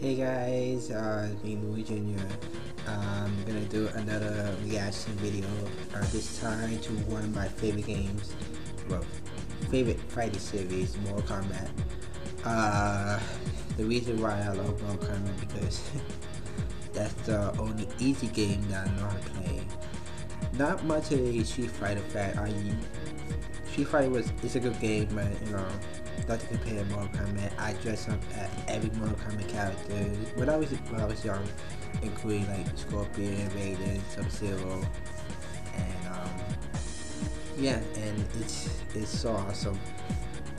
Hey guys, it's me, Louie Jr. I'm gonna do another reaction video, this time to one of my favorite games, well, favorite fighting series, Mortal Kombat. The reason why I love Mortal Kombat because that's the only easy game that I know how to play. Not much of a Street Fighter fan. Street Fighter is a good game, but you know, not to compare Mortal Kombat. I dress up at every Mortal Kombat character when I was young, including like Scorpion, Raiden, Sub Zero, and yeah, and it's so awesome.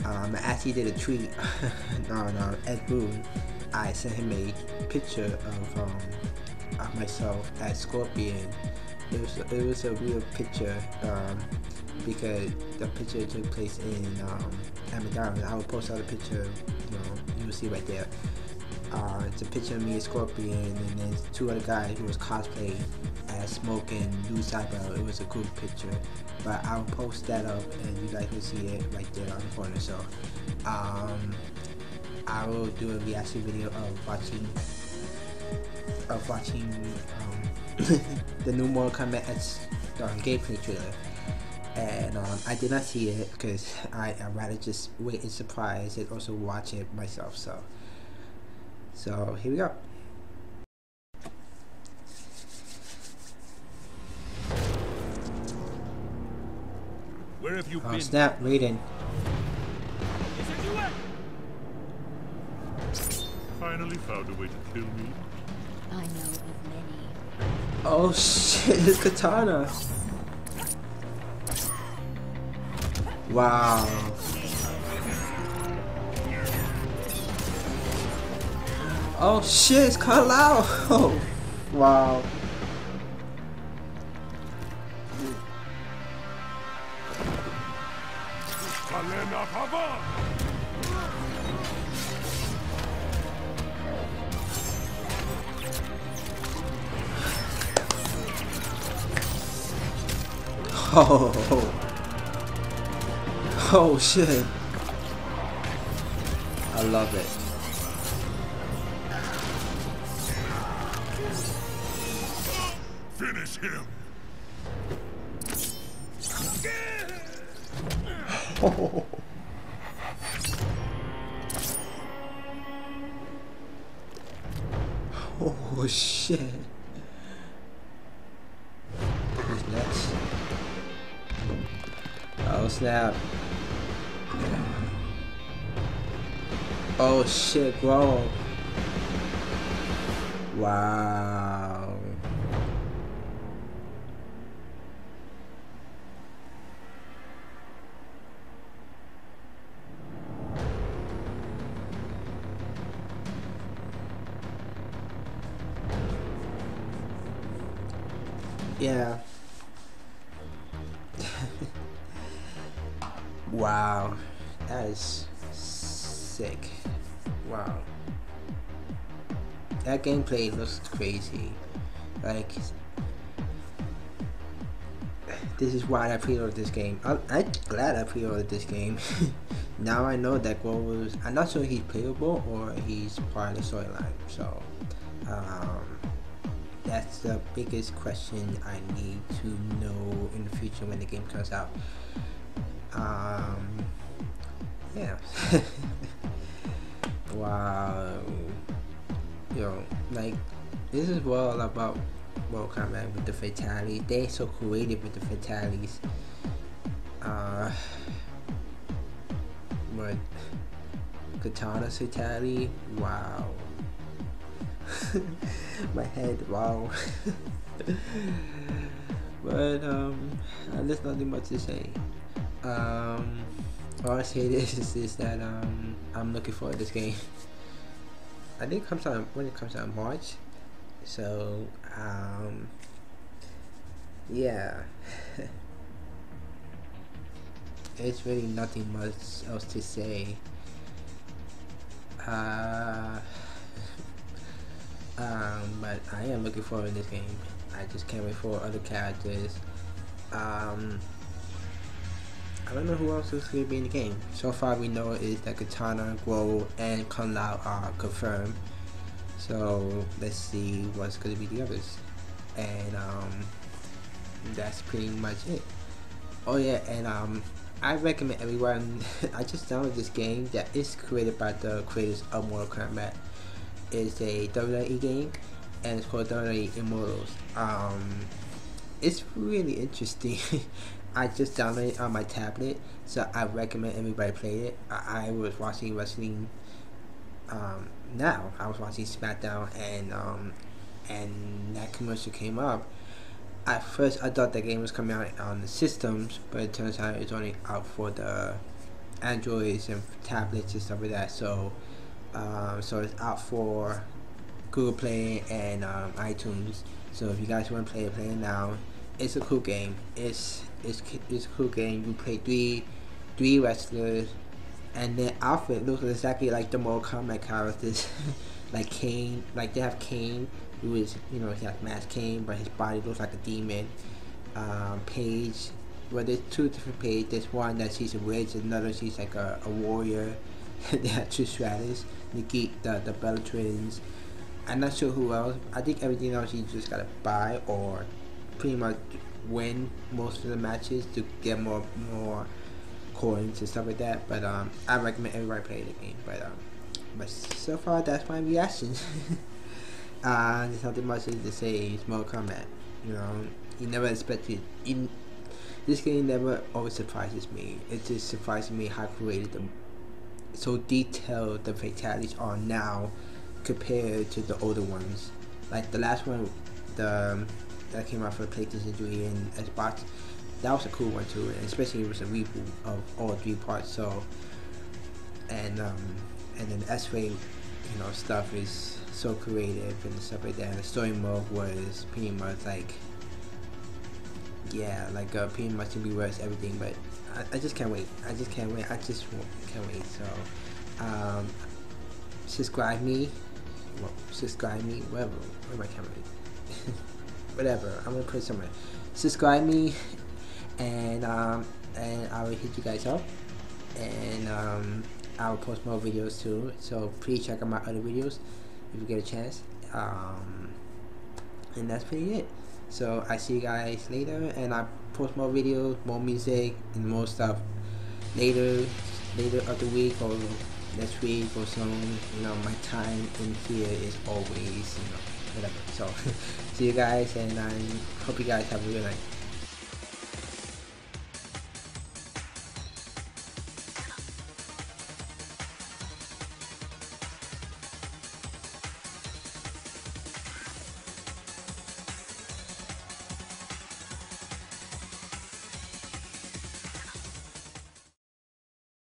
I actually did a tweet. no, Ed Boon. I sent him a picture of myself as Scorpion. It was a real picture. Because the picture took place in Amazon. I will post out the picture, you know, you will see right there. It's a picture of me and Scorpion, and there's two other guys who was cosplaying as Smoke and Lou Cyber. It was a cool picture, but I'll post that up and you guys will see it right there on the corner. So I will do a reaction video of watching the new Mortal Kombat X gameplay trailer. And I did not see it because I'd rather just wait in surprise and also watch it myself. So here we go. Where have you been? Snap, Raiden. Finally found a way to kill me. I know of many. Oh shit! It's Kitana. Wow. Oh shit, it's Kung Lao. Oh, wow. Oh. Oh shit! I love it. Finish him. Oh. Oh shit! That's nuts. Oh snap! Oh shit, bro. Wow. Yeah. Wow. That is sick. Wow, that gameplay looks crazy. Like, this is why I pre-ordered this game. I'm glad I pre-ordered this game. Now I know that Goro was, I'm not sure he's playable or he's part of the storyline. So that's the biggest question I need to know in the future when the game comes out. Yeah. Wow, yo, like, this is all about Mortal Kombat with the fatalities. They so creative with the fatalities. But Kitana's fatality, wow. My head, wow. But there's nothing much to say. All I say is that I'm looking forward to this game. I think it comes out when it comes out in March. So yeah. It's really nothing much else to say. But I am looking forward to this game. I just can't wait for other characters. I don't know who else is going to be in the game. So far we know is that Kitana, Goro, and Kung Lao are confirmed. So let's see what's going to be the others. And that's pretty much it. Oh yeah, and I recommend everyone, I just downloaded this game that is created by the creators of Mortal Kombat. It's a WWE game and it's called WWE Immortals. It's really interesting. I just downloaded it on my tablet, so I recommend everybody play it. I was watching wrestling now. I was watching SmackDown, and that commercial came up. At first I thought the game was coming out on the systems, but it turns out it's only out for the Androids and tablets and stuff like that. So so it's out for Google Play and iTunes. So if you guys want to play it, play it now. It's a cool game. It's a cool game. You play three wrestlers, and their outfit looks exactly like the Mortal Kombat characters. Like Kane, like they have Kane, who is, you know, he has Masked Kane, but his body looks like a demon. Paige, well, there's two different Paige. There's one that she's a witch, another she's like a warrior. They have two stratus, the Bellatrix. I'm not sure who else. I think everything else you just gotta buy or pretty much win most of the matches to get more coins and stuff like that. But I recommend everybody play the game. But so far that's my reaction. There's nothing much to say. Mortal Kombat. You know, you never expected. This game never always surprises me. It just surprises me how created them, so detailed the fatalities are now compared to the older ones. Like the last one, that came out for PlayStation 3 and S-Box, that was a cool one too, and especially it was a reboot of all three parts. So, and then S-Wave, you know, stuff is so creative and stuff like that. And the story mode was pretty much like, yeah, like pretty much to be worse everything. But I just can't wait. I just can't wait. So, subscribe me, whatever. Where my camera is. Whatever, I'm gonna put it somewhere. Subscribe me, and I will hit you guys up, and I will post more videos too. So please check out my other videos if you get a chance. And that's pretty it. So I see you guys later, and I post more videos, more music, and more stuff later of the week or next week or soon. You know, my time in here is always, you know, whatever. So see you guys, and I hope you guys have a good night.